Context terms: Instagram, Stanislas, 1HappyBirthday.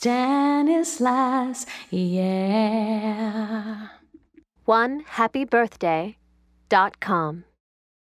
Stanislas, yeah. 1HappyBirthday.com